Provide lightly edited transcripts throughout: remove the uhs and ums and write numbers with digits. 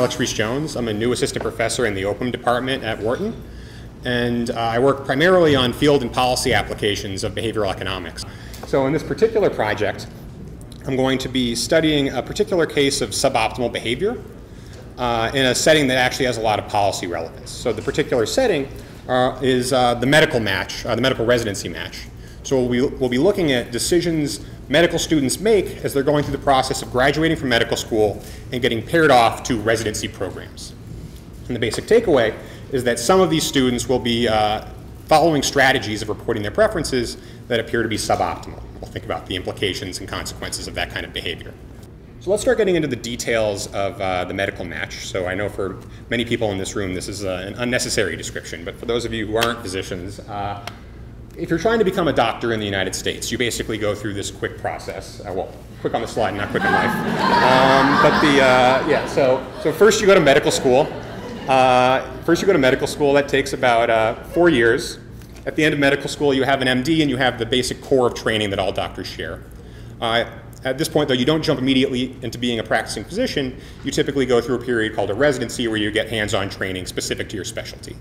Alex Rees-Jones. I'm a new assistant professor in the OPIM department at Wharton, and I work primarily on field and policy applications of behavioral economics. So in this particular project, I'm going to be studying a particular case of suboptimal behavior in a setting that actually has a lot of policy relevance. So the particular setting is the medical match, the medical residency match. So we'll be looking at decisions medical students make as they're going through the process of graduating from medical school and getting paired off to residency programs. And the basic takeaway is that some of these students will be following strategies of reporting their preferences that appear to be suboptimal. We'll think about the implications and consequences of that kind of behavior. So let's start getting into the details of the medical match. So I know for many people in this room this is an unnecessary description, but for those of you who aren't physicians, if you're trying to become a doctor in the United States, you basically go through this quick process. Well, quick on the slide, not quick in life. So first you go to medical school. That takes about 4 years. At the end of medical school, you have an MD and you have the basic core of training that all doctors share. At this point, though, you don't jump immediately into being a practicing physician. You typically go through a period called a residency where you get hands-on training specific to your specialty.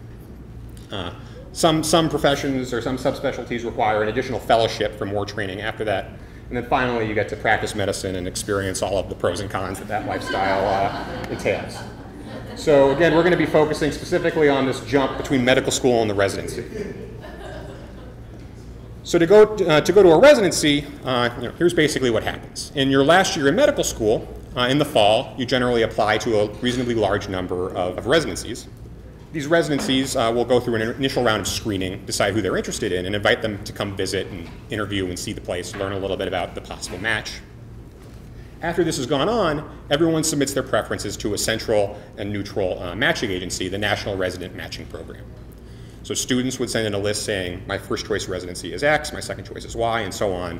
Some professions or some subspecialties require an additional fellowship for more training after that. And then finally, you get to practice medicine and experience all of the pros and cons that that lifestyle entails. So again, we're going to be focusing specifically on this jump between medical school and the residency. So to go to a residency, here's basically what happens. In your last year in medical school, in the fall, you generally apply to a reasonably large number of residencies. These residencies will go through an initial round of screening, decide who they're interested in, and invite them to come visit and interview and see the place, learn a little bit about the possible match. After this has gone on, everyone submits their preferences to a central and neutral matching agency, the National Resident Matching Program. So students would send in a list saying, my first choice residency is X, my second choice is Y, and so on.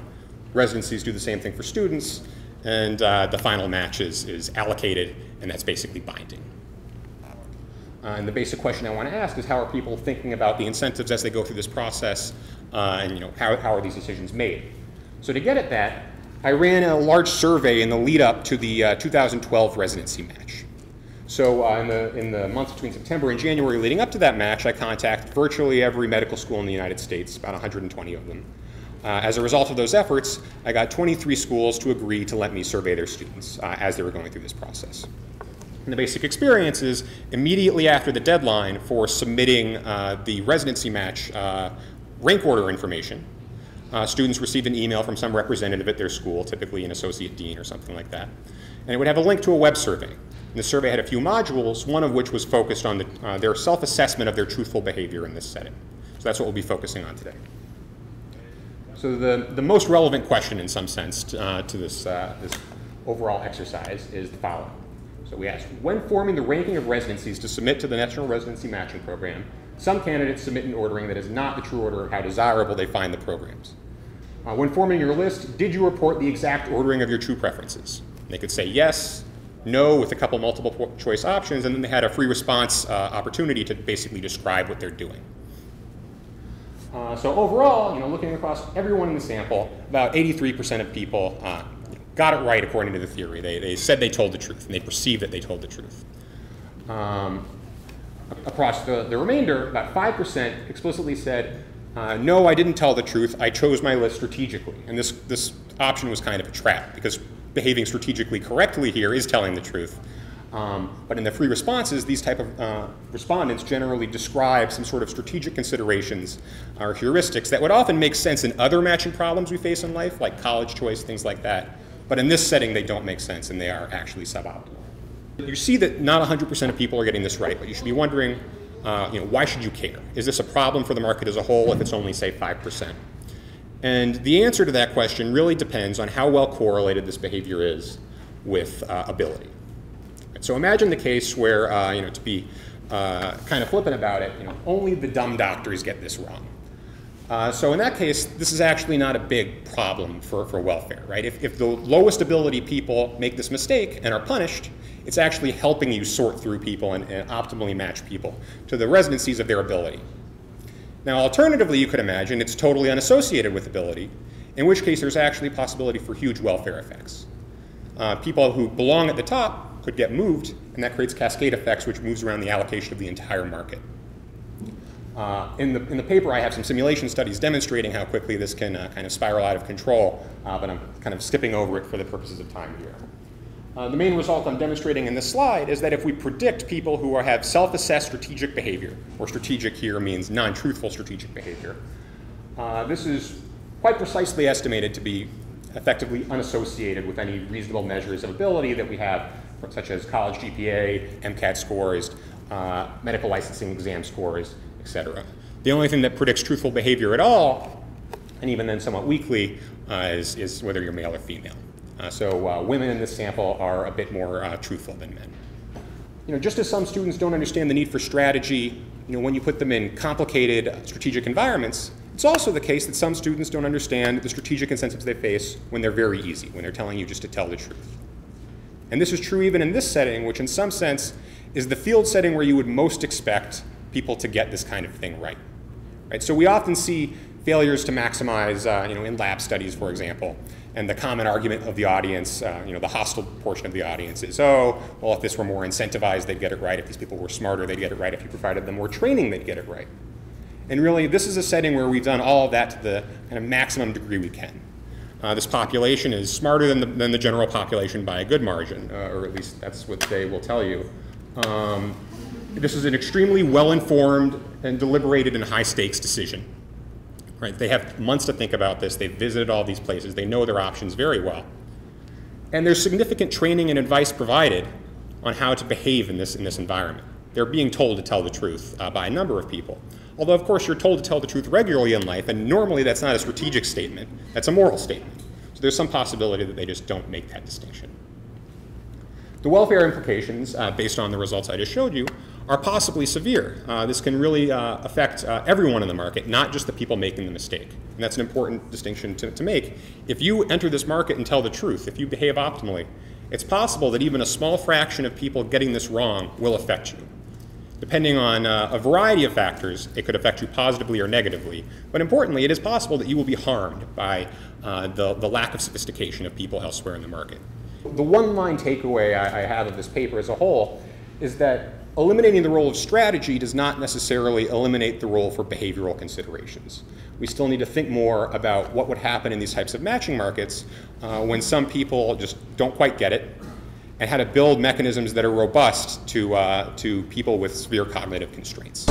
Residencies do the same thing for students, and the final match is allocated, and that's basically binding. And the basic question I want to ask is, how are people thinking about the incentives as they go through this process, and how are these decisions made? So to get at that, I ran a large survey in the lead up to the 2012 residency match. So in the months between September and January leading up to that match, I contacted virtually every medical school in the United States, about 120 of them. As a result of those efforts, I got 23 schools to agree to let me survey their students as they were going through this process. And the basic experience is immediately after the deadline for submitting the residency match rank order information, students received an email from some representative at their school, typically an associate dean or something like that. And it would have a link to a web survey. And the survey had a few modules, one of which was focused on their self-assessment of their truthful behavior in this setting. So that's what we'll be focusing on today. So the most relevant question in some sense to this overall exercise is the following. So we asked, when forming the ranking of residencies to submit to the National Residency Matching Program, some candidates submit an ordering that is not the true order of how desirable they find the programs. When forming your list, did you report the exact ordering of your true preferences? And they could say yes, no, with a couple multiple choice options, and then they had a free response opportunity to basically describe what they're doing. So overall, looking across everyone in the sample, about 83% of people got it right according to the theory. They said they told the truth, and they perceived that they told the truth. Across the remainder, about 5% explicitly said, no, I didn't tell the truth, I chose my list strategically. And this option was kind of a trap, because behaving strategically correctly here is telling the truth. But in the free responses, these type of respondents generally describe some sort of strategic considerations or heuristics that would often make sense in other matching problems we face in life, like college choice, things like that. But in this setting, they don't make sense, and they are actually suboptimal. You see that not 100% of people are getting this right, but you should be wondering, why should you care? Is this a problem for the market as a whole if it's only, say, 5%? And the answer to that question really depends on how well correlated this behavior is with ability. So imagine the case where, to be kind of flippant about it, only the dumb doctors get this wrong. So in that case, this is actually not a big problem for welfare, right? If the lowest ability people make this mistake and are punished, it's actually helping you sort through people and optimally match people to the residencies of their ability. Now, alternatively, you could imagine it's totally unassociated with ability, in which case there's actually a possibility for huge welfare effects. People who belong at the top could get moved, and that creates cascade effects, which moves around the allocation of the entire market. In the paper, I have some simulation studies demonstrating how quickly this can kind of spiral out of control, but I'm kind of skipping over it for the purposes of time here. The main result I'm demonstrating in this slide is that if we predict people who are, have self-assessed strategic behavior, or strategic here means non-truthful strategic behavior, this is quite precisely estimated to be effectively unassociated with any reasonable measures of ability that we have, such as college GPA, MCAT scores, medical licensing exam scores, etc. The only thing that predicts truthful behavior at all, and even then somewhat weakly, is whether you're male or female. So women in this sample are a bit more truthful than men. You know, just as some students don't understand the need for strategy, you know, when you put them in complicated strategic environments, it's also the case that some students don't understand the strategic incentives they face when they're very easy, when they're telling you just to tell the truth. And this is true even in this setting, which in some sense is the field setting where you would most expect people to get this kind of thing right. So we often see failures to maximize, you know, in lab studies, for example, and the common argument of the audience, you know, the hostile portion of the audience is, oh, well, if this were more incentivized, they'd get it right. If these people were smarter, they'd get it right. If you provided them more training, they'd get it right. And really, this is a setting where we've done all of that to the kind of maximum degree we can. This population is smarter than the general population by a good margin, or at least that's what they will tell you. This is an extremely well-informed and deliberated and high-stakes decision. Right? They have months to think about this. They've visited all these places. They know their options very well. And there's significant training and advice provided on how to behave in this environment. They're being told to tell the truth by a number of people. Although, of course, you're told to tell the truth regularly in life, and normally that's not a strategic statement. That's a moral statement. So there's some possibility that they just don't make that distinction. The welfare implications, based on the results I just showed you, are possibly severe. This can really affect everyone in the market, not just the people making the mistake. And that's an important distinction to make. If you enter this market and tell the truth, if you behave optimally, it's possible that even a small fraction of people getting this wrong will affect you. Depending on a variety of factors, it could affect you positively or negatively. But importantly, it is possible that you will be harmed by the lack of sophistication of people elsewhere in the market. The one-line takeaway I have of this paper as a whole is that eliminating the role of strategy does not necessarily eliminate the role for behavioral considerations. We still need to think more about what would happen in these types of matching markets when some people just don't quite get it, and how to build mechanisms that are robust to people with severe cognitive constraints.